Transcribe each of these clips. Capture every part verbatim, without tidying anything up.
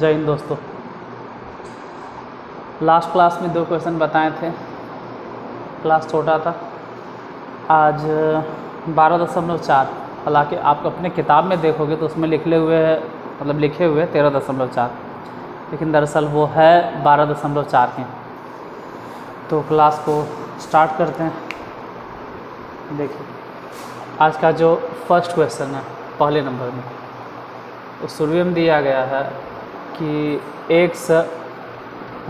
जय हिंद दोस्तों। Last class में दो क्वेश्चन बताए थे, क्लास छोटा था। आज बारह दशमलव चार, हालाँकि आप अपने किताब में देखोगे तो उसमें लिखे हुए है, मतलब लिखे हुए तेरह दशमलव चार, लेकिन दरअसल वो है बारह दशमलव चार के। तो क्लास को स्टार्ट करते हैं। देखिए आज का जो फर्स्ट क्वेश्चन है पहले नंबर में, तो शुरू में दिया गया है कि x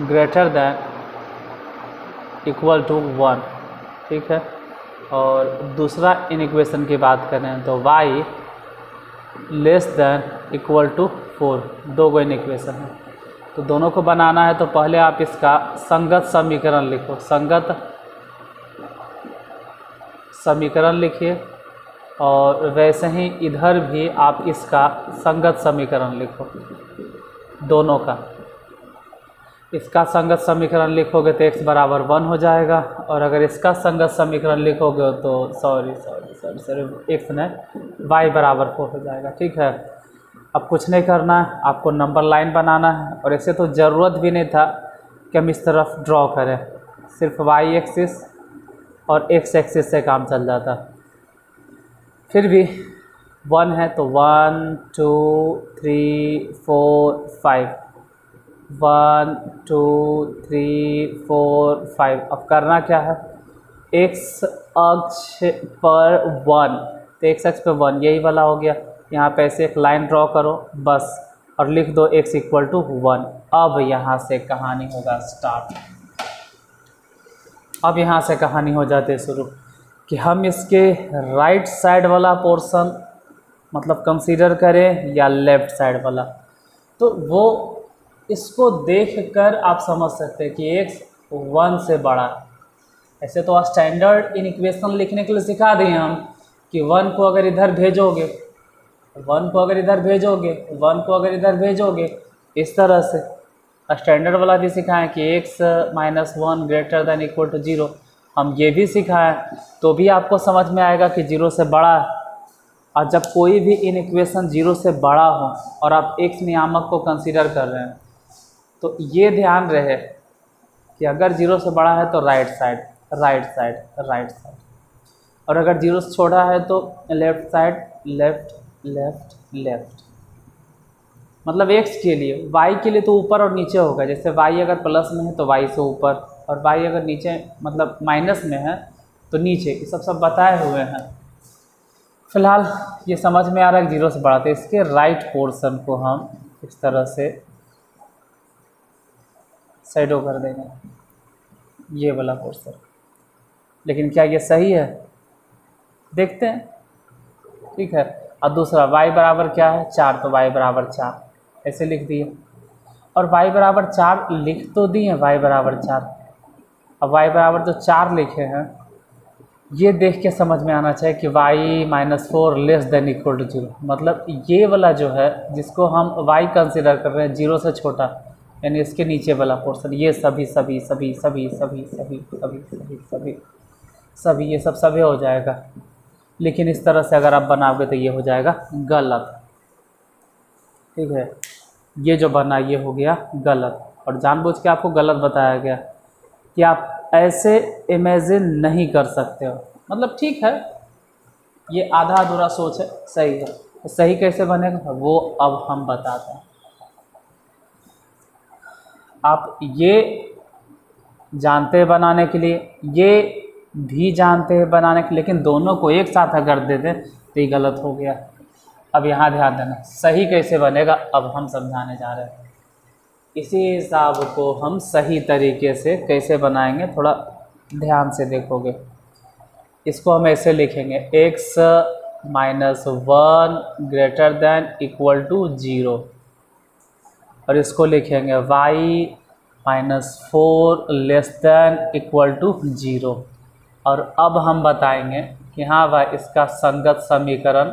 greater than equal to one, ठीक है। और दूसरा इनइक्वेशन की बात करें तो y less than equal to four, दो गो इनइक्वेशन है। तो दोनों को बनाना है तो पहले आप इसका संगत समीकरण लिखो, संगत समीकरण लिखिए, और वैसे ही इधर भी आप इसका संगत समीकरण लिखो, दोनों का। इसका संगत समीकरण लिखोगे तो x बराबर वन हो जाएगा, और अगर इसका संगत समीकरण लिखोगे तो sorry sorry sorry sorry x ने y बराबर फोर हो जाएगा, ठीक है। अब कुछ नहीं करना है, आपको नंबर लाइन बनाना है, और ऐसे तो ज़रूरत भी नहीं था कि हम इस तरफ ड्रॉ करें, सिर्फ वाई एक्सिस और एक्स एक्सिस से काम चल जाता। फिर भी वन है तो one two three four five, one two three four five. अब करना क्या है, एक्स अक्ष पर वन, तो एक्स अक्ष पर वन यही वाला हो गया, यहाँ पे ऐसे एक लाइन ड्रॉ करो बस, और लिख दो x इक्वल टू वन। अब यहाँ से कहानी होगा स्टार्ट। अब यहाँ से कहानी हो जाती है शुरू कि हम इसके राइट साइड वाला पोर्शन मतलब कंसीडर करें या लेफ़्ट साइड वाला। तो वो इसको देखकर आप समझ सकते हैं कि x वन से बड़ा। ऐसे तो स्टैंडर्ड इनइक्वेशन लिखने के लिए सिखा दिए हम कि वन को अगर इधर भेजोगे, वन को अगर इधर भेजोगे, वन को अगर इधर भेजोगे, इस तरह से। स्टैंडर्ड वाला भी सिखाएं कि x minus one greater than equal to zero, हम ये भी सिखाएं, तो भी आपको समझ में आएगा कि जीरो से बड़ा है। और जब कोई भी इनइक्वेशन जीरो से बड़ा हो और आप एक्स नियामक को कंसीडर कर रहे हैं, तो ये ध्यान रहे कि अगर जीरो से बड़ा है तो right side right side right side, और अगर जीरो से छोटा है तो left side left left left. मतलब x के लिए, y के लिए तो ऊपर और नीचे होगा, जैसे y अगर प्लस में है तो y से ऊपर, और y अगर नीचे मतलब माइनस में है तो नीचे, ये सब सब बताए हुए हैं। फिलहाल ये समझ में आ रहा है कि जीरो से बड़ा, तो इसके राइट पोर्शन को हम इस तरह से शैडो कर देंगे, ये वाला पोर्शन। लेकिन क्या ये सही है, देखते हैं, ठीक है। और दूसरा y बराबर क्या है, चार, तो y बराबर चार ऐसे लिख दिए, और y बराबर चार लिख तो दिए, y बराबर चार। अब y बराबर तो चार लिखे हैं, ये देख के समझ में आना चाहिए कि y minus four less than equal to zero, मतलब ये वाला जो है जिसको हम y कंसिडर कर रहे हैं जीरो से छोटा, यानी इसके नीचे वाला पोर्शन, ये सभी सभी सभी सभी सभी सभी सभी सभी सभी सभी ये सब सभी हो जाएगा। लेकिन इस तरह से अगर आप बनाओगे तो ये हो जाएगा गलत, ठीक है। ये जो बना ये हो गया गलत, और जानबूझ के आपको गलत बताया गया कि आप ऐसे इमेजिन नहीं कर सकते हो, मतलब ठीक है ये आधा अधूरा सोच है, सही है। सही कैसे बनेगा वो अब हम बताते हैं। आप ये जानते बनाने के लिए, ये भी जानते हैं बनाने के, लेकिन दोनों को एक साथ अगर दे दें तो ये गलत हो गया। अब यहाँ ध्यान देना सही कैसे बनेगा, अब हम समझाने जा रहे हैं। इसी हिसाब को हम सही तरीके से कैसे बनाएंगे, थोड़ा ध्यान से देखोगे। इसको हम ऐसे लिखेंगे, x minus one greater than equal to zero, और इसको लिखेंगे y minus four less than equal to zero. और अब हम बताएंगे कि हाँ भाई इसका संगत समीकरण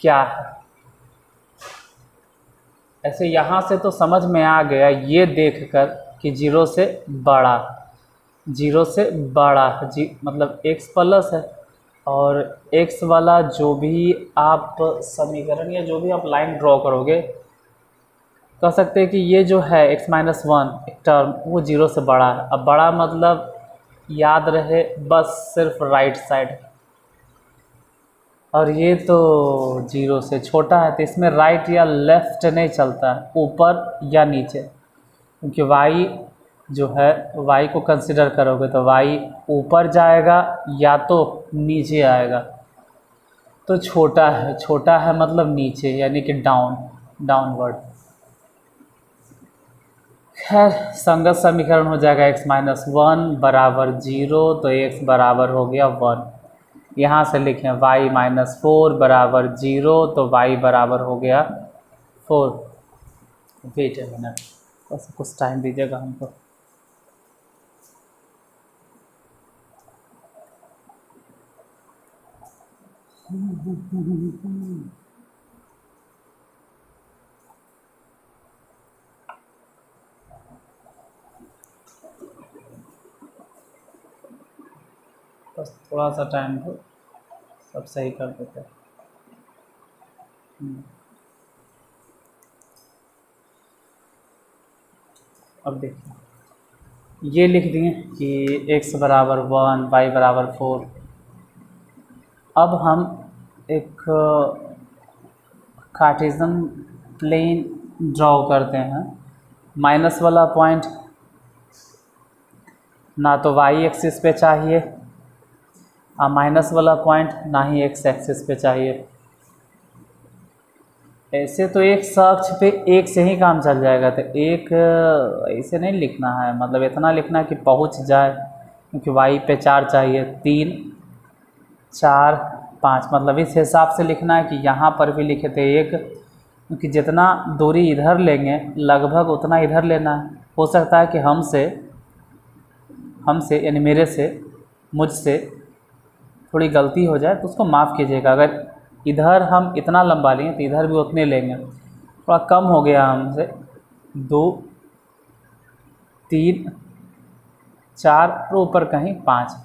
क्या है। ऐसे यहाँ से तो समझ में आ गया ये देखकर कि जीरो से बड़ा, जीरो से बड़ा जी मतलब x प्लस है, और x वाला जो भी आप समीकरण या जो भी आप लाइन ड्रॉ करोगे कह सकते हैं कि ये जो है x माइनस वन एक टर्म वो जीरो से बड़ा है। अब बड़ा मतलब याद रहे बस सिर्फ राइट साइड, और ये तो जीरो से छोटा है, तो इसमें राइट या लेफ़्ट नहीं चलता है, ऊपर या नीचे, क्योंकि y जो है y को कंसिडर करोगे तो y ऊपर जाएगा या तो नीचे आएगा। तो छोटा है, छोटा है मतलब नीचे, यानी कि डाउन, डाउनवर्ड। खैर संगत समीकरण हो जाएगा x माइनस वन बराबर जीरो, तो x बराबर हो गया वन। यहाँ से लिखें y माइनस फोर बराबर जीरो, तो y बराबर हो गया फोर। वेट ए मिनट, बस कुछ टाइम दीजिएगा हमको। बस थोड़ा सा टाइम दो, सब सही कर देते हैं। अब देखिए ये लिख दिए कि x बराबर वन, y बराबर फोर। अब हम एक कार्टेशियन प्लेन ड्रॉ करते हैं। माइनस वाला पॉइंट ना तो y एक्सिस पे चाहिए, आ माइनस वाला पॉइंट ना ही एक्स एक्सिस पे चाहिए। ऐसे तो एक साक्ष पे एक से ही काम चल जाएगा, तो एक ऐसे नहीं लिखना है, मतलब इतना लिखना कि पहुंच जाए, क्योंकि वाई पे चार चाहिए, तीन चार पाँच, मतलब इस हिसाब से लिखना है कि यहाँ पर भी लिखे थे एक, क्योंकि जितना दूरी इधर लेंगे लगभग उतना इधर लेना है। हो सकता है कि हमसे हमसे यानी मेरे से, मुझसे थोड़ी गलती हो जाए तो उसको माफ़ कीजिएगा। अगर इधर हम इतना लंबा लेंगे तो इधर भी उतने लेंगे, थोड़ा कम हो गया हमसे। दो तीन चार और ऊपर कहीं पाँच।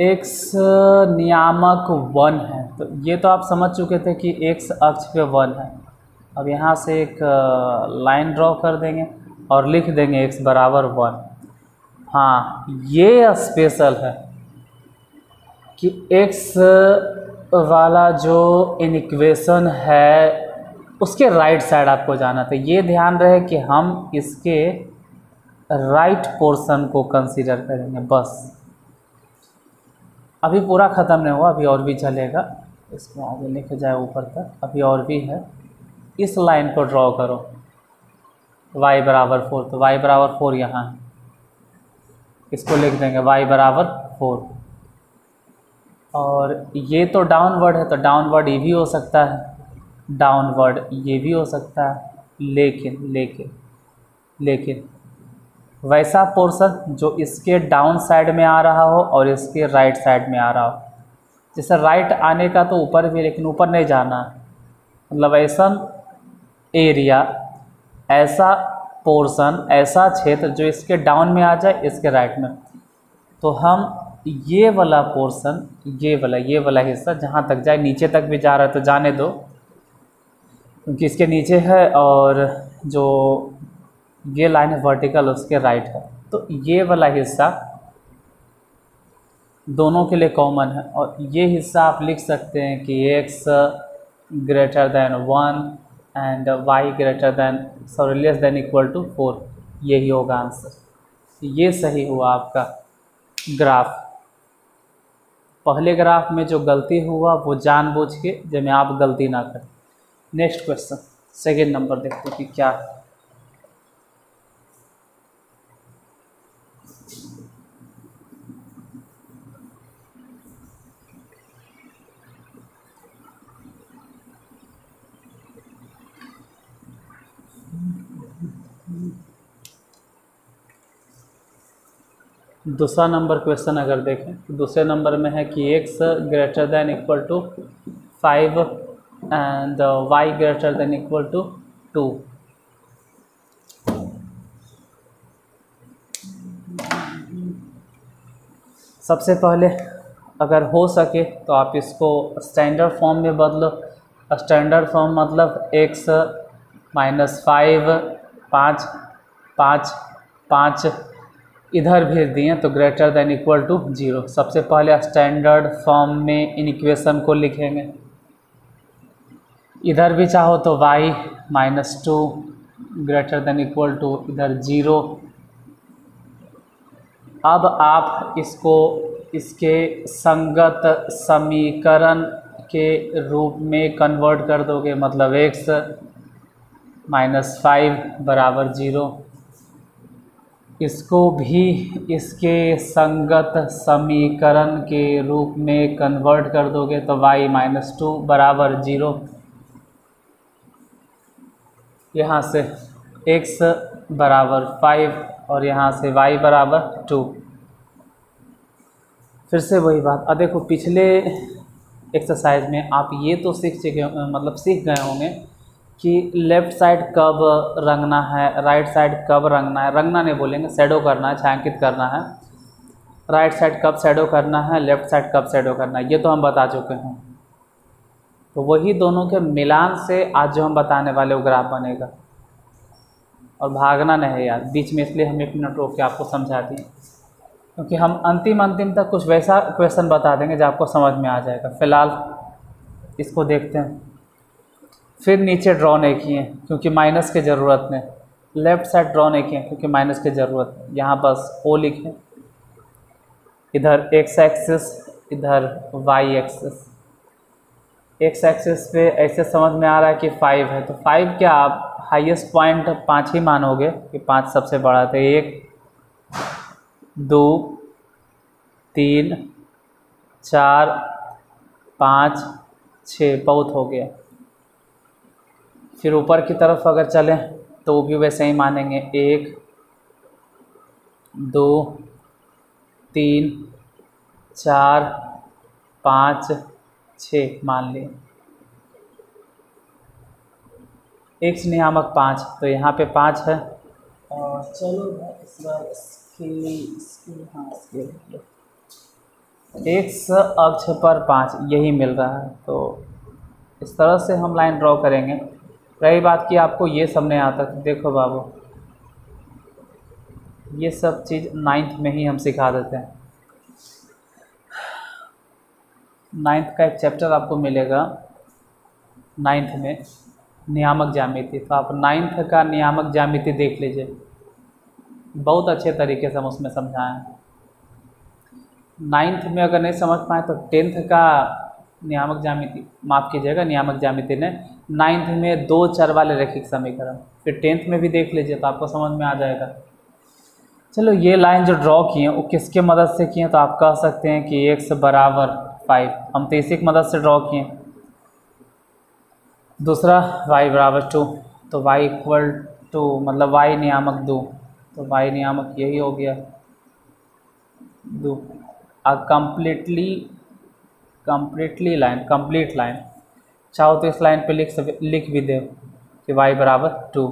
एक्स नियामक वन है, तो ये तो आप समझ चुके थे कि एक्स अक्ष पे वन है। अब यहाँ से एक लाइन ड्रॉ कर देंगे और लिख देंगे एक्स बराबर वन। हाँ ये स्पेशल है कि x वाला जो इक्वेशन है उसके राइट साइड आपको जाना था। ये ध्यान रहे कि हम इसके राइट पोर्शन को कंसीडर करेंगे बस। अभी पूरा ख़त्म नहीं हुआ, अभी और भी चलेगा, इसको आगे लेके जाए ऊपर तक, अभी और भी है। इस लाइन को ड्रॉ करो, y बराबर फोर, तो y बराबर फोर यहाँ है, इसको लिख देंगे y बराबर फोर। और ये तो डाउनवर्ड है, तो डाउनवर्ड ये भी हो सकता है, डाउनवर्ड ये भी हो सकता है, लेकिन लेकिन लेकिन वैसा पोर्शन जो इसके डाउन साइड में आ रहा हो और इसके राइट साइड में आ रहा हो। जैसे राइट आने का तो ऊपर भी, लेकिन ऊपर नहीं जाना, मतलब ऐसा एरिया, ऐसा पोर्शन, ऐसा क्षेत्र जो इसके डाउन में आ जाए, इसके राइट में। तो हम ये वाला पोर्शन, ये वाला ये वाला हिस्सा जहाँ तक जाए, नीचे तक भी जा रहा है तो जाने दो, क्योंकि इसके नीचे है, और जो ये लाइन है वर्टिकल उसके राइट है, तो ये वाला हिस्सा दोनों के लिए कॉमन है। और ये हिस्सा आप लिख सकते हैं कि x greater than one and y greater than sorry less than equal to four, यही होगा आंसर। ये सही हुआ आपका ग्राफ। पहले ग्राफ में जो गलती हुआ वो जानबूझ के, जिसमें आप गलती ना करें। नेक्स्ट क्वेश्चन सेकेंड नंबर देखते हैं कि क्या है। दूसरा नंबर क्वेश्चन अगर देखें तो दूसरे नंबर में है कि x greater than equal to five and y greater than equal to two. सबसे पहले अगर हो सके तो आप इसको स्टैंडर्ड फॉर्म में बदलो, स्टैंडर्ड फॉर्म मतलब एक्स माइनस फाइव पाँच पाँच पाँच इधर भेज दिए तो greater than equal to zero. सबसे पहले स्टैंडर्ड फॉर्म में इन इक्वेशन को लिखेंगे। इधर भी चाहो तो y minus two greater than equal to इधर जीरो। अब आप इसको इसके संगत समीकरण के रूप में कन्वर्ट कर दोगे, मतलब x माइनस फाइव बराबर जीरो। इसको भी इसके संगत समीकरण के रूप में कन्वर्ट कर दोगे तो y माइनस टू बराबर जीरो। यहाँ से x बराबर फाइव और यहाँ से y बराबर टू। फिर से वही बात। अब देखो पिछले एक्सरसाइज में आप ये तो सीख चुके मतलब सीख गए होंगे कि लेफ़्ट साइड कब रंगना है, राइट साइड कब रंगना है। रंगना नहीं बोलेंगे, शैडो करना है, छायांकित करना है। राइट साइड कब शैडो करना है, लेफ़्ट साइड कब शैडो करना है, ये तो हम बता चुके हैं। तो वही दोनों के मिलान से आज जो हम बताने वाले वो ग्राफ बनेगा। और भागना नहीं यार बीच में, इसलिए हम एक मिनट रोक के आपको समझा दिए, क्योंकि हम अंतिम अंतिम तक कुछ वैसा क्वेश्चन बता देंगे जो आपको समझ में आ जाएगा। फिलहाल इसको देखते हैं। फिर नीचे ड्रॉ नहीं किए क्योंकि माइनस की ज़रूरत ने, लेफ़्ट साइड ड्रॉ नहीं किए क्योंकि माइनस की ज़रूरत है। यहाँ बस ओ लिखें, इधर एक्स एक्सिस इधर वाई एक्सिस। एक्स एक्सिस पे ऐसे समझ में आ रहा है कि फाइव है, तो फाइव क्या आप हाईएस्ट पॉइंट पाँच ही मानोगे कि पाँच सबसे बड़ा था। एक दो तीन चार पाँच छः बहुत हो गया। फिर ऊपर की तरफ अगर चलें तो वो भी वैसे ही मानेंगे, एक दो तीन चार पाँच छः मान लें। एक्स नियामक पाँच, तो यहाँ पे पाँच है। और चलो इस बार इसके एक्स अक्ष पर पाँच यही मिल रहा है। तो इस तरह से हम लाइन ड्रॉ करेंगे। रही बात कि आपको ये सब नहीं आता, तो देखो बाबू ये सब चीज़ नाइन्थ में ही हम सिखा देते हैं। नाइन्थ का एक चैप्टर आपको मिलेगा नाइन्थ में, नियामक ज्यामिति। तो आप नाइन्थ का नियामक ज्यामिति देख लीजिए, बहुत अच्छे तरीके से हम उसमें समझाएँ। नाइन्थ में अगर नहीं समझ पाए तो टेंथ का नियामक ज्यामिति, माफ़ कीजिएगा नियामक ज्यामिति ने, नाइन्थ में दो चर वाले रैखिक समीकरण, फिर टेंथ में भी देख लीजिए तो आपको समझ में आ जाएगा। चलो ये लाइन जो ड्रॉ किए वो किसके मदद से किए, तो आप कह सकते हैं कि एक्स बराबर फाइव हम तो इसी की मदद से ड्रॉ किए। दूसरा y बराबर टू, तो y इक्वल टू मतलब y नियामक दो, तो y नियामक यही हो गया दो। आ completely completely line complete line चाहो तो इस लाइन पे लिख लिख भी दे कि y बराबर टू।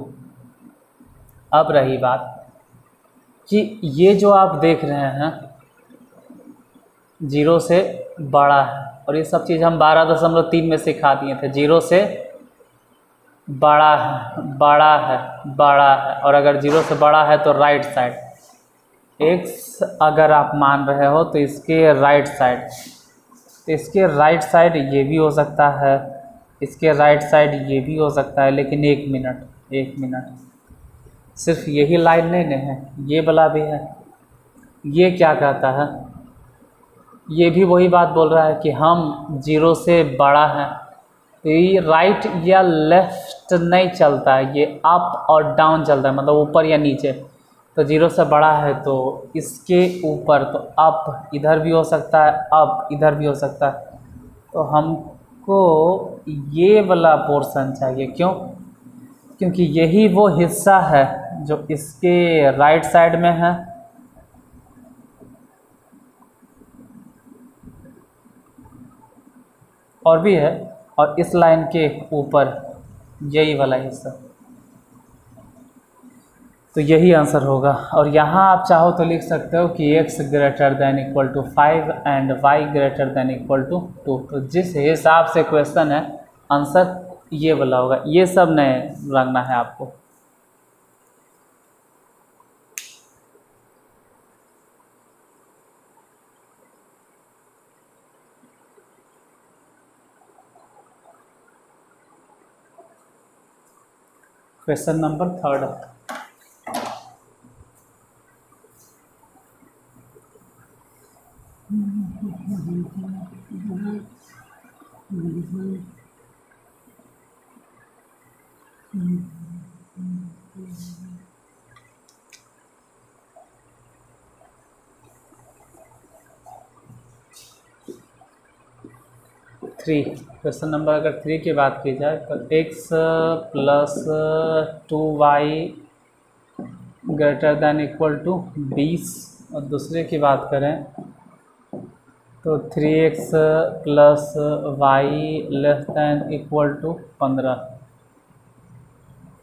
अब रही बात कि ये जो आप देख रहे हैं जीरो से बड़ा है, और ये सब चीज़ हम बारह दशमलव तीन में सिखा दिए थे। जीरो से बड़ा है बड़ा है बड़ा है, और अगर जीरो से बड़ा है तो राइट साइड एक्स अगर आप मान रहे हो तो इसके राइट साइड इसके राइट साइड ये भी हो सकता है, इसके राइट साइड ये भी हो सकता है। लेकिन एक मिनट एक मिनट सिर्फ यही लाइन नहीं नहीं है, ये वाला भी है। ये क्या कहता है, ये भी वही बात बोल रहा है कि हम जीरो से बड़ा हैं। तो ये राइट या लेफ़्ट नहीं चलता है, ये अप और डाउन चलता है, मतलब ऊपर या नीचे। तो जीरो से बड़ा है तो इसके ऊपर, तो अप इधर भी हो सकता है, अप इधर भी हो सकता है। तो हमको ये वाला पोर्शन चाहिए, क्यों? क्योंकि यही वो हिस्सा है जो इसके राइट साइड में है। और भी है, और इस लाइन के ऊपर यही वाला हिस्सा, तो यही आंसर होगा। और यहाँ आप चाहो तो लिख सकते हो कि x greater than equal to five and y greater than equal to two. तो जिस हिसाब से क्वेश्चन है आंसर ये वाला होगा। ये सब नए रंगना है आपको। Question number third, three. Question number अगर थ्री की बात की जाए तो x plus two y greater than equal to बीस, और दूसरे की बात करें तो three x plus y less than equal to पंद्रह।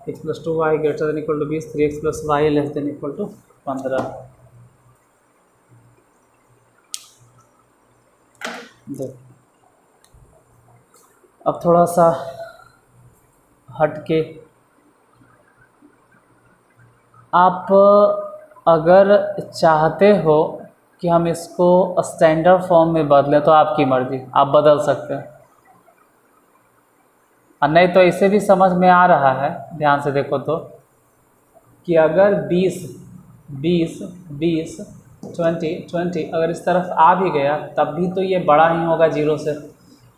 X plus two y greater than equal to बीस, three x plus y less than equal to पंद्रह। देख अब थोड़ा सा हट के आप अगर चाहते हो कि हम इसको स्टैंडर्ड फॉर्म में बदलें तो आपकी मर्ज़ी, आप बदल सकते हैं, और नहीं तो इसे भी समझ में आ रहा है। ध्यान से देखो तो कि अगर बीस बीस बीस बीस बीस बीस बीस अगर इस तरफ आ भी गया तब भी तो ये बड़ा ही होगा जीरो से,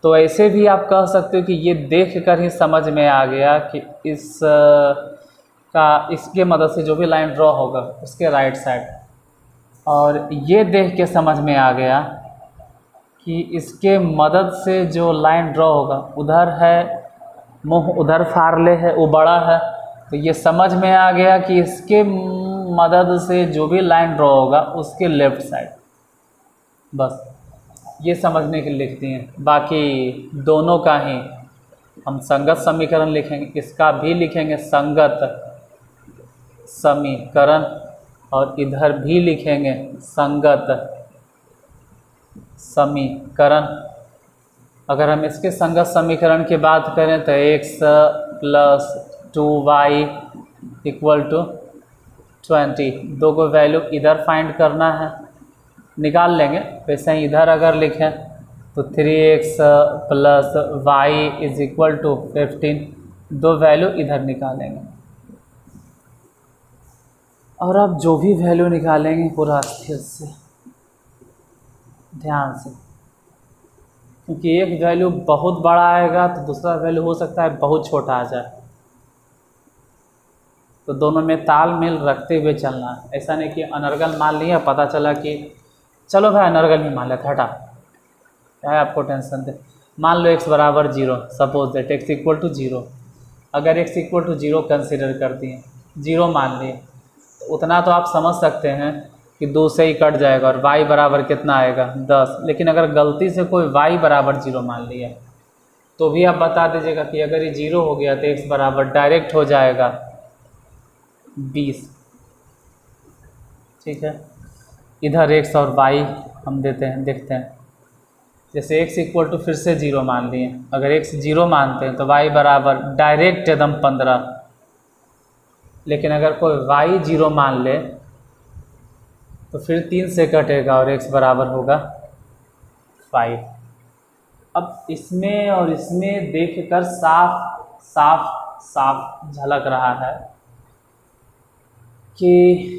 तो ऐसे भी आप कह सकते हो कि ये देख कर ही समझ में आ गया कि इस का इसके मदद से जो भी लाइन ड्रॉ होगा उसके राइट साइड, और ये देख के समझ में आ गया कि इसके मदद से जो लाइन ड्रॉ होगा उधर है मुँह, उधर फारले है, वो बड़ा है, तो ये समझ में आ गया कि इसके मदद से जो भी लाइन ड्रॉ होगा उसके लेफ़्ट साइड। बस ये समझने के लिए लिखते हैं, बाकी दोनों का ही हम संगत समीकरण लिखेंगे, इसका भी लिखेंगे संगत समीकरण, और इधर भी लिखेंगे संगत समीकरण। अगर हम इसके संगत समीकरण की बात करें तो x plus two y equal to twenty, दो को वैल्यू इधर फाइंड करना है, निकाल लेंगे। वैसे ही इधर अगर लिखें तो three x plus y is equal to fifteen, दो वैल्यू इधर निकालेंगे, और आप जो भी वैल्यू निकालेंगे पूरा स्थिर से ध्यान से, क्योंकि एक वैल्यू बहुत बड़ा आएगा तो दूसरा वैल्यू हो सकता है बहुत छोटा आ जाए, तो दोनों में तालमेल रखते हुए चलना। ऐसा नहीं कि अनर्गल मान लिया, पता चला कि चलो भाई अनर्गल ही मान लेते, हटा, क्या है आपको टेंशन दे। मान लो एक्स बराबर zero, suppose that x equal to zero, अगर x equal to zero consider करती हैं, जीरो मान लिए, तो उतना तो आप समझ सकते हैं कि दो से ही कट जाएगा, और वाई बराबर कितना आएगा दस। लेकिन अगर गलती से कोई वाई बराबर जीरो मान लिया तो भी आप बता दीजिएगा कि अगर ये जीरो हो गया तो एक्स बराबर डायरेक्ट हो जाएगा बीस। ठीक है, इधर एक्स और वाई हम देते हैं, देखते हैं, जैसे एक्स इक्वल टू फिर से जीरो मान लिए, अगर एक्स जीरो मानते हैं तो वाई बराबर डायरेक्ट एकदम पंद्रह। लेकिन अगर कोई वाई जीरो मान ले तो फिर तीन से कटेगा और एक्स बराबर होगा फाइव। अब इसमें और इसमें देखकर साफ साफ साफ झलक रहा है कि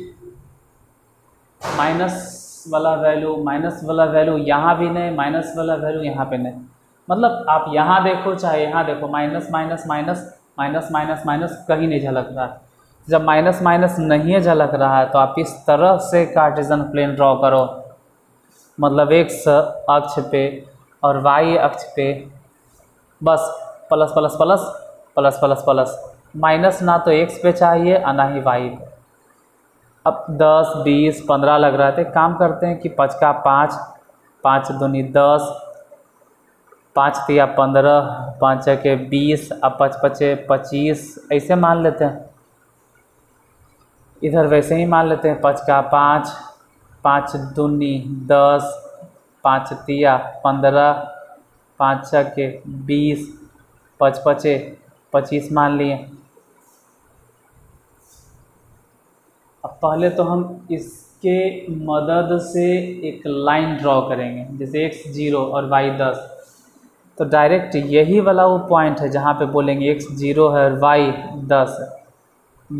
माइनस वाला वैल्यू माइनस वाला वैल्यू यहाँ भी नहीं, माइनस वाला वैल्यू यहाँ पे नहीं। मतलब आप यहाँ देखो चाहे यहाँ देखो, minus minus minus minus minus minus कहीं नहीं झलक रहा है। जब माइनस माइनस नहीं झलक रहा है तो आप इस तरह से कार्टेशियन प्लेन ड्रॉ करो, मतलब एक्स अक्ष पे और वाई अक्ष पे बस plus plus plus plus plus plus, minus ना तो एक्स पे चाहिए और ना ही वाई पे। अब दस बीस पंद्रह लग रहा था, काम करते हैं कि पाँच का पाँच, पाँच दूनी दस, पाँच तिया पंद्रह, पाँच के बीस, अब पाँच पचे पच्चीस, ऐसे मान लेते हैं। इधर वैसे ही मान लेते हैं, पाँच का पाँच, पाँच दूनी दस, पाँच तिया पंद्रह, पाँच के बीस, पच पचे पच्चीस मान लिए। अब पहले तो हम इसके मदद से एक लाइन ड्रॉ करेंगे, जैसे एक्स जीरो और वाई दस। तो डायरेक्ट यही वाला वो पॉइंट है जहाँ पे बोलेंगे एक्स जीरो है और वाई दस है,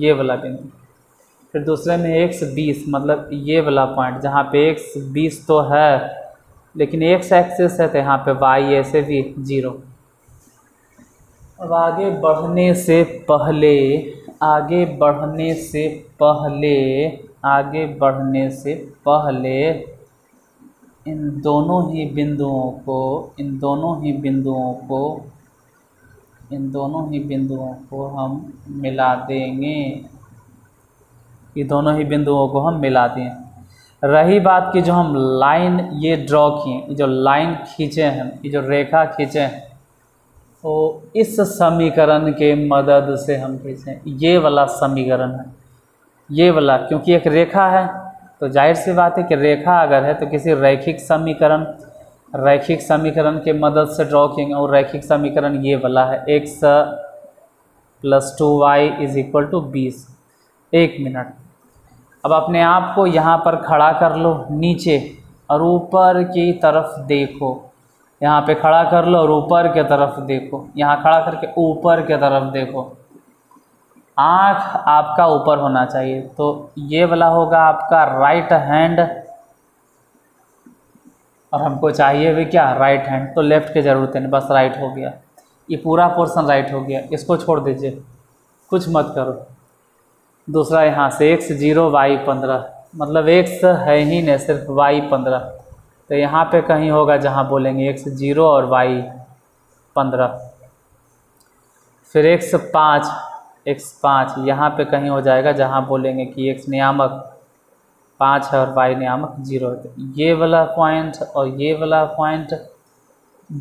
ये वाला बिंदु। फिर दूसरे में एक्स बीस, मतलब ये वाला पॉइंट जहाँ पे एक्स बीस तो है लेकिन एक्स एक्सेस है, तो यहाँ पे वाई ऐसे भी जीरो। अब आगे बढ़ने से पहले आगे बढ़ने से पहले आगे बढ़ने से पहले इन दोनों ही बिंदुओं को इन दोनों ही बिंदुओं को इन दोनों ही बिंदुओं को हम मिला देंगे। ये दोनों ही बिंदुओं को हम मिला दें। रही बात की जो हम लाइन ये ड्रॉ किए, जो लाइन खींचे हैं, ये जो रेखा खींचे हैं, तो इस समीकरण के मदद से हम खींचे। ये वाला समीकरण है, ये वाला, क्योंकि एक रेखा है तो जाहिर सी बात है कि रेखा अगर है तो किसी रैखिक समीकरण रैखिक समीकरण के मदद से ड्रॉ किएंगे। और रैखिक समीकरण ये वाला है, x plus two y is equal to बीस। एक मिनट, अब अपने आप को यहाँ पर खड़ा कर लो नीचे और ऊपर की तरफ देखो। यहाँ पे खड़ा कर लो और ऊपर की तरफ देखो। यहाँ खड़ा करके ऊपर की तरफ देखो। आँख आपका ऊपर होना चाहिए, तो ये वाला होगा आपका राइट हैंड, और हमको चाहिए भी क्या, राइट हैंड। तो लेफ़्ट की ज़रूरत है नहीं, बस राइट हो गया, ये पूरा पोर्शन राइट हो गया। इसको छोड़ दीजिए, कुछ मत करो। दूसरा यहाँ से एक्स जीरो वाई पंद्रह, मतलब एक्स है ही नहीं, सिर्फ वाई पंद्रह। तो यहाँ पे कहीं होगा जहाँ बोलेंगे एक्स जीरो और वाई पंद्रह। फिर एक्स पाँच, एक्स पाँच यहाँ पे कहीं हो जाएगा जहाँ बोलेंगे कि एक्स नियामक पाँच है और वाई नियामक जीरो। ये वाला पॉइंट और ये वाला पॉइंट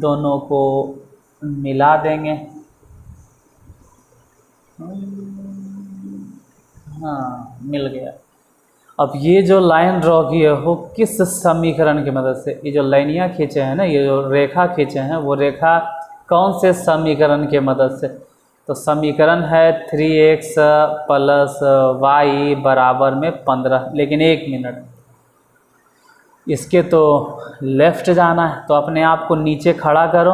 दोनों को मिला देंगे। हाँ, मिल गया। अब ये जो लाइन ड्रॉ किए हो किस समीकरण की मदद से, ये जो लाइनियाँ खींचे हैं ना, ये जो रेखा खींचे हैं, वो रेखा कौन से समीकरण के मदद से? तो समीकरण है थ्री एक्स प्लस वाई बराबर में पंद्रह। लेकिन एक मिनट, इसके तो लेफ़्ट जाना है, तो अपने आप को नीचे खड़ा करो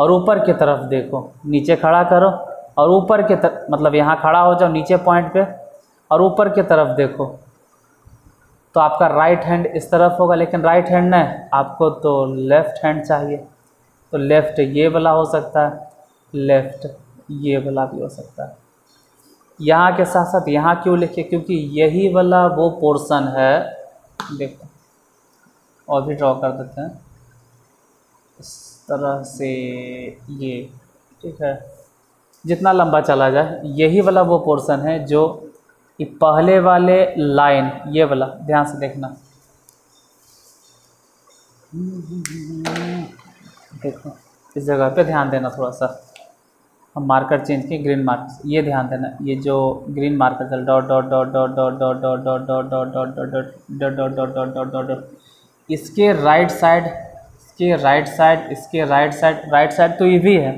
और ऊपर की तरफ देखो। नीचे खड़ा करो और ऊपर के तर... मतलब यहाँ खड़ा हो जाओ नीचे पॉइंट पे और ऊपर की तरफ देखो। तो आपका राइट हैंड इस तरफ होगा, लेकिन राइट हैंड ना है, आपको तो लेफ़्ट हैंड चाहिए। तो लेफ़्ट ये वाला हो सकता है, लेफ़्ट ये वाला भी हो सकता है। यहाँ के साथ साथ यहाँ क्यों लिखे, क्योंकि यही वाला वो पोर्शन है। देखो और भी ड्रॉ कर देते हैं इस तरह से, ये ठीक है, जितना लंबा चला जाए। यही वाला वो पोर्शन है जो पहले वाले लाइन, ये वाला ध्यान से देखना, देखो इस जगह पे ध्यान देना थोड़ा सा। हम मार्कर चेंज किए, ग्रीन मार्कर, ये ध्यान देना, ये जो ग्रीन मार्कर चल dot dot dot dot dot dot dot dot dot dot dot dot dot dot dot dot dot dot, इसके राइट साइड, इसके राइट साइड, इसके राइट साइड। राइट साइड तो ये भी है,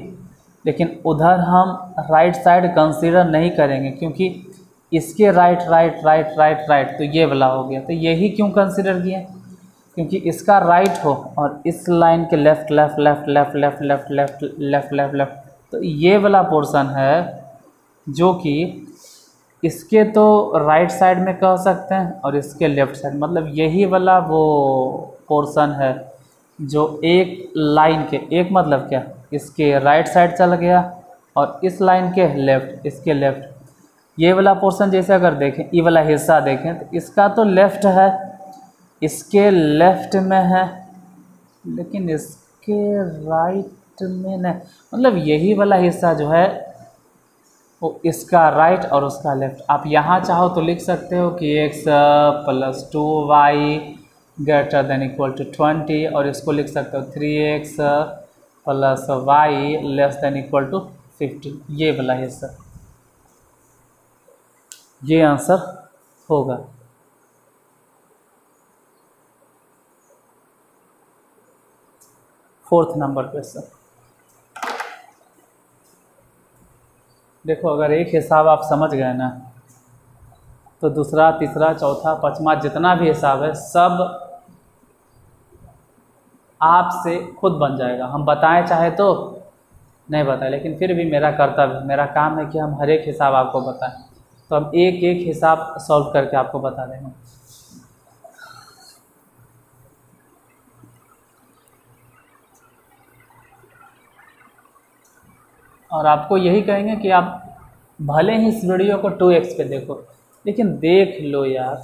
लेकिन उधर हम राइट साइड कंसीडर नहीं करेंगे, क्योंकि इसके right right right right right तो ये वाला हो गया। तो यही क्यों कंसीडर किया, क्योंकि इसका राइट हो और इस लाइन के left left left left left left left left left left. तो ये वाला पोर्शन है जो कि इसके तो राइट साइड में कह सकते हैं और इसके लेफ़्ट साइड, मतलब यही वाला वो पोर्शन है जो एक लाइन के, एक मतलब क्या, इसके राइट साइड चल गया और इस लाइन के लेफ़्ट, इसके लेफ़्ट। ये वाला पोर्शन जैसे अगर देखें, ये वाला हिस्सा देखें, तो इसका तो लेफ़्ट है, इसके लेफ़्ट में है, लेकिन इसके राइट में नहीं। मतलब यही वाला हिस्सा जो है वो इसका राइट और उसका लेफ़्ट। आप यहाँ चाहो तो लिख सकते हो कि x plus two y greater than equal to twenty, और इसको लिख सकते हो three x plus y less than equal to fifty. ये वाला हिस्सा, ये आंसर होगा। Fourth number question. देखो अगर एक हिसाब आप समझ गए ना तो दूसरा, तीसरा, चौथा, पाँचवा जितना भी हिसाब है सब आपसे खुद बन जाएगा। हम बताएं चाहे तो नहीं बताएं, लेकिन फिर भी मेरा कर्तव्य, मेरा काम है कि हम हर एक हिसाब आपको बताएं। तो हम एक एक हिसाब सॉल्व करके आपको बता देंगे। और आपको यही कहेंगे कि आप भले ही इस वीडियो को टू एक्स पे देखो, लेकिन देख लो यार,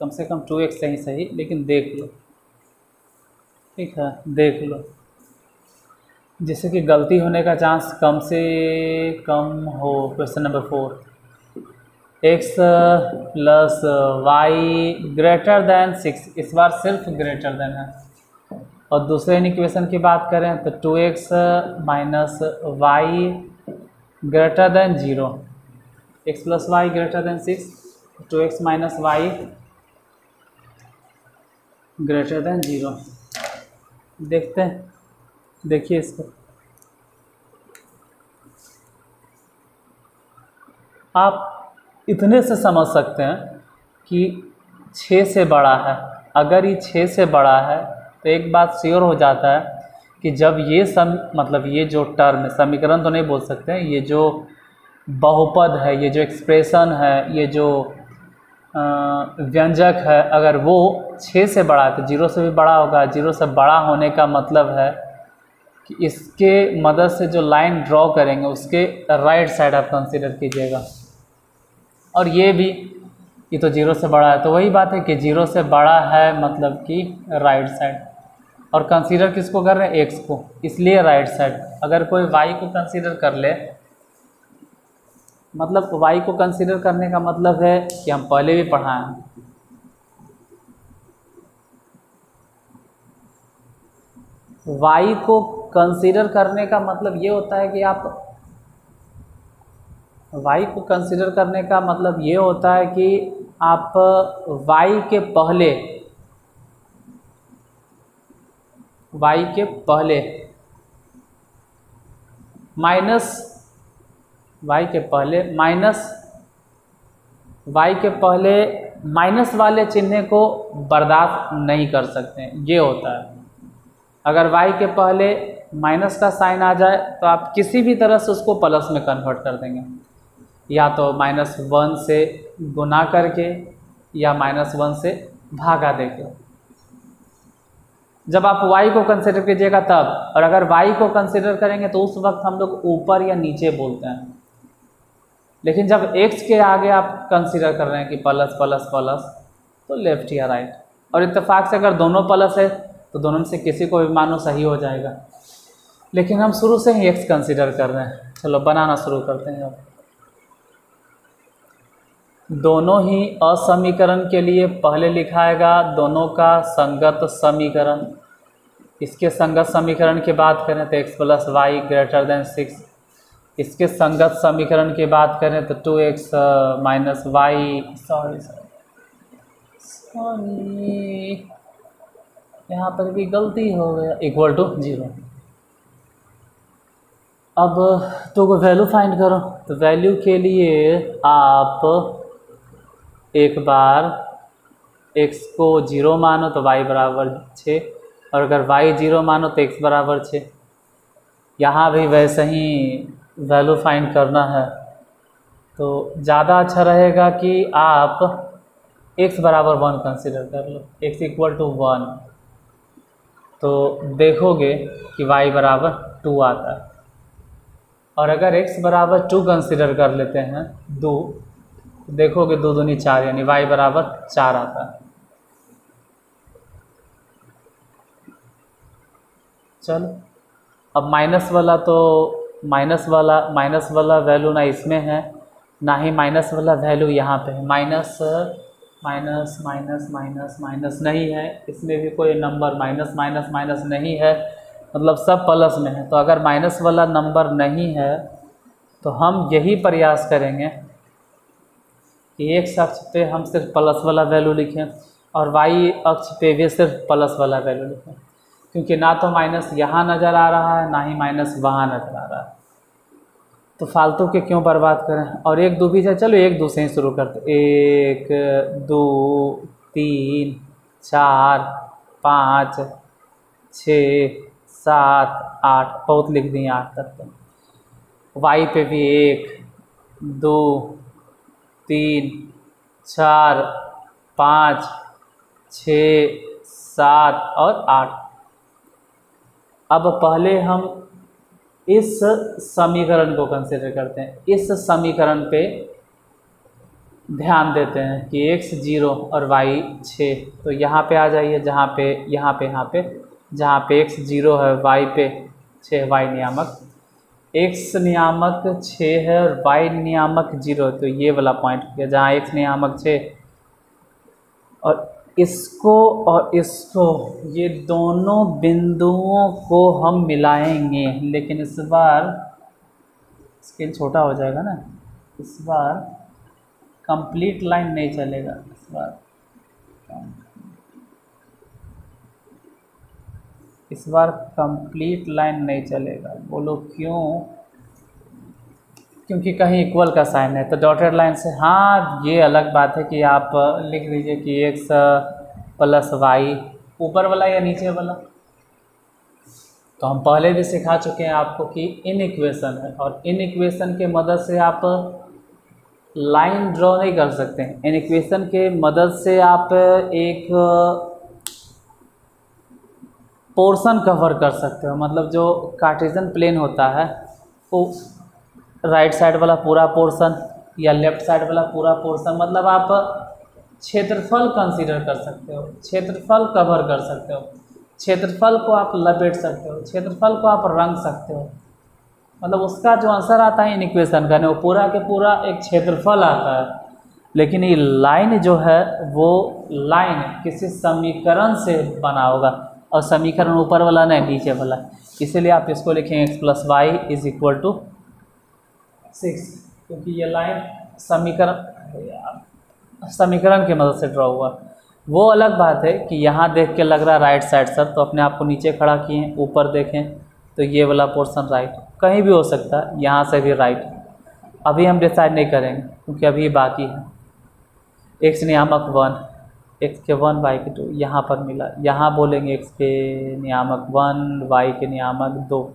कम से कम टू एक्स से ही सही, लेकिन देख लो। ठीक है, देख लो, जिससे कि गलती होने का चांस कम से कम हो। Question number four, x plus y greater than six, इस बार सिर्फ ग्रेटर दैन है। और दूसरे इक्वेशन की बात करें तो two x minus y greater than zero, x plus y greater than six, two x minus y greater than zero. देखते हैं, देखिए इसको। आप इतने से समझ सकते हैं कि छः से बड़ा है। अगर ये छः से बड़ा है तो एक बात श्योर हो जाता है कि जब ये सम मतलब ये जो टर्म है, समीकरण तो नहीं बोल सकते हैं, ये जो बहुपद है, ये जो एक्सप्रेशन है, ये जो व्यंजक है, अगर वो छः से बड़ा है तो जीरो से भी बड़ा होगा। जीरो से बड़ा होने का मतलब है कि इसके मदद से जो लाइन ड्रॉ करेंगे उसके राइट साइड आप कंसीडर कीजिएगा। और ये भी, ये तो जीरो से बड़ा है, तो वही बात है कि जीरो से बड़ा है मतलब कि राइट साइड। और कंसीडर किसको कर रहे हैं? एक्स को, इसलिए राइट साइड। अगर कोई वाई को कंसीडर कर ले, मतलब वाई को कंसीडर करने का मतलब है कि हम पहले भी पढ़ाए हैं, वाई को कंसीडर करने का मतलब ये होता है कि आप वाई को कंसीडर करने का मतलब ये होता है कि आप वाई के पहले वाई के पहले माइनस वाई के पहले माइनस वाई के पहले माइनस वाले चिन्ह को बर्दाश्त नहीं कर सकते, ये होता है। अगर वाई के पहले माइनस का साइन आ जाए तो आप किसी भी तरह से उसको प्लस में कन्वर्ट कर देंगे, या तो माइनस वन से गुना करके या माइनस वन से भागा देके। जब आप y को कंसिडर कीजिएगा तब, और अगर y को कंसिडर करेंगे तो उस वक्त हम लोग ऊपर या नीचे बोलते हैं। लेकिन जब x के आगे आप कंसिडर कर रहे हैं कि प्लस प्लस प्लस, तो लेफ्ट या राइट। और इत्तेफाक से अगर दोनों प्लस है तो दोनों में से किसी को भी मानो सही हो जाएगा। लेकिन हम शुरू से ही x कंसिडर कर रहे हैं। चलो बनाना शुरू करते हैं। अब दोनों ही असमीकरण के लिए पहले लिखाएगा दोनों का संगत समीकरण। इसके संगत समीकरण की बात करें तो x plus y greater than six, इसके संगत समीकरण की बात करें तो two x minus y sorry sorry यहाँ पर भी गलती हो गया, इक्वल टू जीरो। अब तो को वैल्यू फाइंड करो, तो वैल्यू के लिए आप एक बार x को जीरो मानो तो y बराबर छः, और अगर y जीरो मानो तो x बराबर छः। यहाँ भी वैसे ही वैल्यू फाइंड करना है, तो ज़्यादा अच्छा रहेगा कि आप x बराबर वन कंसिडर कर लो, x इक्वल टू वन। तो देखोगे कि y बराबर टू आता है। और अगर x बराबर टू कंसिडर कर लेते हैं, दो, देखोगे दो दूनी चार, यानी y बराबर चार आता है। चलो अब माइनस वाला, तो माइनस वाला माइनस वाला वैल्यू ना इसमें है ना ही माइनस वाला वैल्यू यहाँ पे है। Minus minus minus minus minus नहीं है, इसमें भी कोई नंबर माइनस माइनस माइनस नहीं है, मतलब सब प्लस में है। तो अगर माइनस वाला नंबर नहीं है तो हम यही प्रयास करेंगे कि x अक्ष पे हम सिर्फ प्लस वाला वैल्यू लिखें और y अक्ष पे भी सिर्फ प्लस वाला वैल्यू लिखें, क्योंकि ना तो माइनस यहाँ नज़र आ रहा है ना ही माइनस वहाँ नज़र आ रहा है। तो फालतू के क्यों बर्बाद करें। और एक दो बीस है, चलो एक दो से ही शुरू करते, एक दो तीन चार पाँच छः सात आठ, बहुत लिख दिए आठ तक। तो वाई पे भी एक दो तीन चार पाँच छः सात और आठ। अब पहले हम इस समीकरण को कंसिडर करते हैं, इस समीकरण पे ध्यान देते हैं कि एक्स जीरो और वाई छः। तो यहाँ पे आ जाइए, जहाँ पे यहाँ पे यहाँ पे जहाँ पे एक्स जीरो है वाई पे छः, वाई नियामक एक्स नियामक छः है और वाई नियामक जीरो। तो ये वाला पॉइंट जहाँ एक्स नियामक छः, और इसको और इसको ये दोनों बिंदुओं को हम मिलाएंगे, लेकिन इस बार स्केल छोटा हो जाएगा ना, इस बार कंप्लीट लाइन नहीं चलेगा, इस बार इस बार कंप्लीट लाइन नहीं चलेगा। बोलो क्यों? क्योंकि कहीं इक्वल का साइन है तो डॉटेड लाइन से। हाँ ये अलग बात है कि आप लिख दीजिए कि एक्स प्लस वाई, ऊपर वाला या नीचे वाला, तो हम पहले भी सिखा चुके हैं आपको कि इन इक्वेशन है, और इन इक्वेशन के मदद से आप लाइन ड्रॉ नहीं कर सकते हैं। इन इक्वेशन के मदद से आप एक पोर्शन कवर कर सकते हो, मतलब जो कार्टेशियन प्लेन होता है वो राइट साइड वाला पूरा पोर्शन या लेफ्ट साइड वाला पूरा पोर्शन, मतलब आप क्षेत्रफल कंसीडर कर सकते हो, क्षेत्रफल कवर कर सकते हो, क्षेत्रफल को आप लपेट सकते हो, क्षेत्रफल को आप रंग सकते हो, मतलब उसका जो आंसर आता है इन इक्वेशन का, वो पूरा के पूरा एक क्षेत्रफल आता है। लेकिन ये लाइन जो है वो लाइन किसी समीकरण से बना होगा, और समीकरण ऊपर वाला नहीं नीचे वाला, इसीलिए आप इसको लिखेंगे x plus y is equal to six, क्योंकि ये लाइन समीकरण समीकरण की मदद से ड्रॉ हुआ। वो अलग बात है कि यहाँ देख के लग रहा है राइट साइड सर, तो अपने आप को नीचे खड़ा किए, ऊपर देखें तो ये वाला पोर्शन राइट, कहीं भी हो सकता है, यहाँ से भी राइट। अभी हम डिसाइड नहीं करेंगे क्योंकि अभी बाकी है। एक्स नियामक वन, एक्स के वन वाई के टू, यहाँ पर मिला, यहाँ बोलेंगे एक्स के नियामक वन वाई के नियामक दो,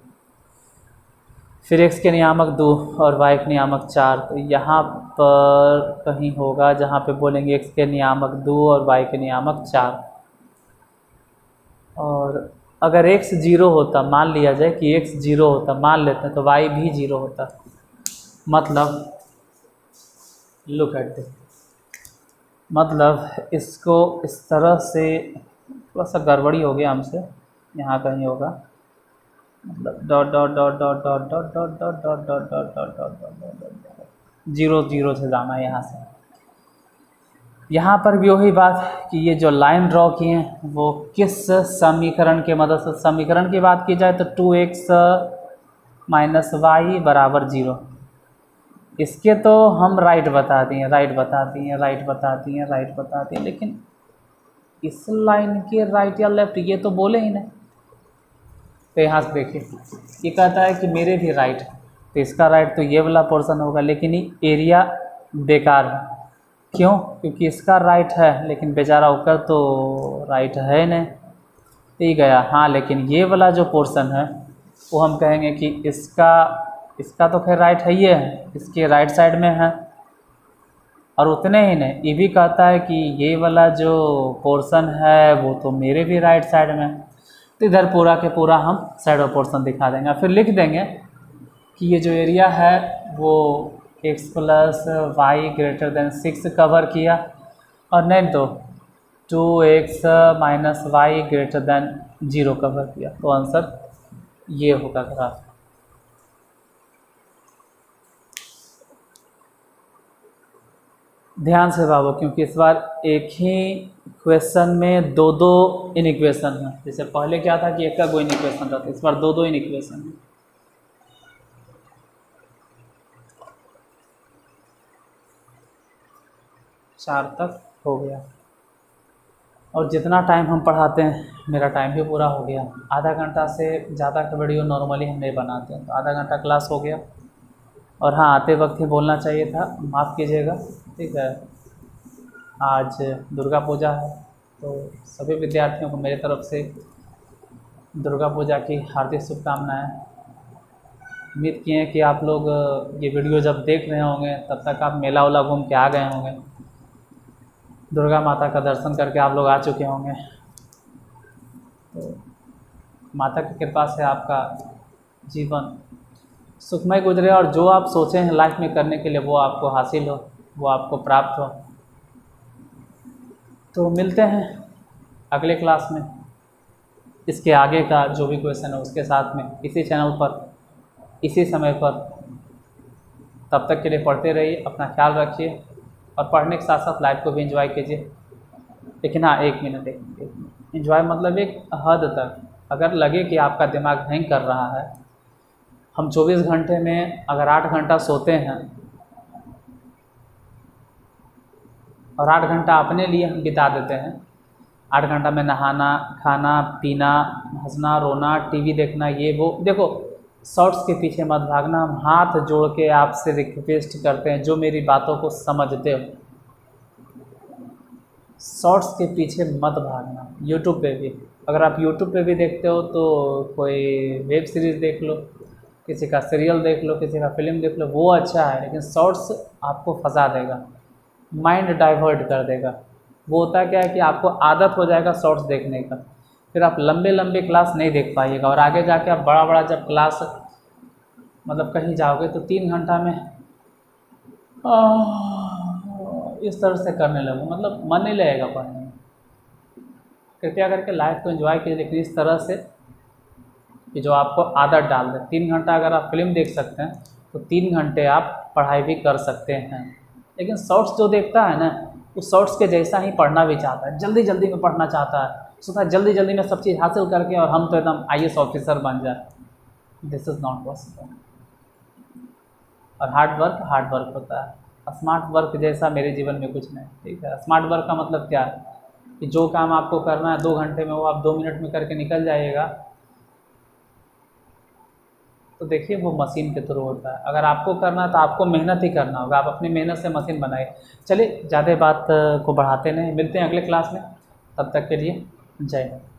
फिर एक्स के नियामक दो और वाई के नियामक चार। तो यहाँ पर कहीं होगा जहाँ पे बोलेंगे एक्स के नियामक दो और वाई के नियामक चार। और अगर एक्स जीरो होता, मान लिया जाए कि एक्स जीरो होता, मान लेते हैं, तो वाई भी जीरो होता। मतलब लुक एट दिस, मतलब इसको इस तरह से, थोड़ा सा गड़बड़ी हो गया हमसे, यहाँ कहीं होगा मतलब dot dot dot dot dot dot dot dot dot dot dot dot dot dot dot zero zero से जाना है यहाँ से। यहाँ पर भी वही बात कि ये जो लाइन ड्रॉ किए हैं वो किस समीकरण के मदद से। समीकरण की बात की जाए तो टू एक्स माइनस वाई बराबर जीरो, इसके तो हम राइट बता दिए, राइट बता दिए राइट बता दिए राइट बता दिए लेकिन इस लाइन के राइट या लेफ्ट ये तो बोले ही नहीं। तो यहाँ से देखिए ये कहता है कि मेरे भी राइट, तो इसका राइट तो ये वाला पोर्शन होगा, लेकिन ये एरिया बेकार है। क्यों? क्योंकि इसका राइट है लेकिन बेचारा ऊपर तो राइट है नहीं, ठीक गया। हाँ लेकिन ये वाला जो पोर्शन है वो हम कहेंगे कि इसका इसका तो खैर राइट है, ये है इसके राइट साइड में है। और उतने ही नहीं, ये भी कहता है कि ये वाला जो पोर्शन है वो तो मेरे भी राइट साइड में है। तो इधर पूरा के पूरा हम शैडो पोर्शन दिखा देंगे, फिर लिख देंगे कि ये जो एरिया है वो x plus y greater than six cover किया, और नहीं तो two x minus y greater than zero cover किया। तो आंसर ये होगा ग्राफ। ध्यान से भागो क्योंकि इस बार एक ही क्वेश्चन में दो दो इन इक्वेशन है, जैसे पहले क्या था कि एक का कोई इन इक्वेशन था, इस बार दो दो इन इक्वेशन है। चार तक हो गया, और जितना टाइम हम पढ़ाते हैं मेरा टाइम भी पूरा हो गया। आधा घंटा से ज़्यादा का वीडियो नॉर्मली हम नहीं बनाते हैं, तो आधा घंटा क्लास हो गया। और हाँ, आते वक्त ही बोलना चाहिए था, माफ़ कीजिएगा। ठीक है, आज दुर्गा पूजा है तो सभी विद्यार्थियों को मेरे तरफ से दुर्गा पूजा की हार्दिक शुभकामनाएं। उम्मीद किए हैं कि आप लोग ये वीडियो जब देख रहे होंगे तब तक आप मेला उला घूम के आ गए होंगे, दुर्गा माता का दर्शन करके आप लोग आ चुके होंगे। तो माता की कृपा से आपका जीवन सुखमय गुजरे और जो आप सोचे हैं लाइफ में करने के लिए वो आपको हासिल हो, वो आपको प्राप्त हो। तो मिलते हैं अगले क्लास में, इसके आगे का जो भी क्वेश्चन है उसके साथ में, इसी चैनल पर, इसी समय पर। तब तक के लिए पढ़ते रहिए, अपना ख्याल रखिए और पढ़ने के साथ साथ लाइफ को भी एंजॉय कीजिए। लेकिन हाँ, एक मिनट एक एंजॉय मतलब एक हद तक। अगर लगे कि आपका दिमाग हैंग कर रहा है, हम चौबीस घंटे में अगर आठ घंटा सोते हैं और आठ घंटा अपने लिए हम बिता देते हैं, आठ घंटा में नहाना, खाना, पीना, हंसना, रोना, टीवी देखना, ये वो, देखो शॉर्ट्स के पीछे मत भागना। हम हाथ जोड़ के आपसे रिक्वेस्ट करते हैं, जो मेरी बातों को समझते हो, शॉर्ट्स के पीछे मत भागना। यूट्यूब पे भी, अगर आप यूट्यूब पे भी देखते हो तो कोई वेब सीरीज़ देख लो, किसी का सीरियल देख लो, किसी का फिल्म देख लो, वो अच्छा है। लेकिन शॉर्ट्स आपको फंसा देगा, माइंड डाइवर्ट कर देगा। वो होता क्या है कि आपको आदत हो जाएगा शॉर्ट्स देखने का, फिर आप लंबे लंबे क्लास नहीं देख पाइएगा। और आगे जाके आप बड़ा बड़ा जब क्लास मतलब कहीं जाओगे तो तीन घंटा में आ, इस तरह से करने लगो, मतलब मन नहीं लगेगा पढ़ने में। कृपया करके लाइफ को एंजॉय कीजिए, लेकिन इस तरह से कि जो आपको आदत डाल दे। तीन घंटा अगर आप फिल्म देख सकते हैं तो तीन घंटे आप पढ़ाई भी कर सकते हैं। लेकिन शॉर्ट्स जो देखता है ना, उस शॉर्ट्स के जैसा ही पढ़ना भी चाहता है, जल्दी जल्दी में पढ़ना चाहता है, सोचता है जल्दी जल्दी में सब चीज़ हासिल करके और हम तो एकदम आई ए एस ऑफिसर बन जाए। This is not possible. और हार्ड वर्क हार्ड वर्क होता है, स्मार्ट वर्क जैसा मेरे जीवन में कुछ नहीं। ठीक है, स्मार्ट वर्क का मतलब क्या है कि जो काम आपको करना है दो घंटे में, वो आप दो मिनट में करके निकल जाइएगा। तो देखिए, वो मशीन के थ्रू होता है। अगर आपको करना है तो आपको मेहनत ही करना होगा, आप अपनी मेहनत से मशीन बनाइए। चलिए, ज़्यादा बात को बढ़ाते नहीं, मिलते हैं अगले क्लास में। तब तक के लिए जय हिंद।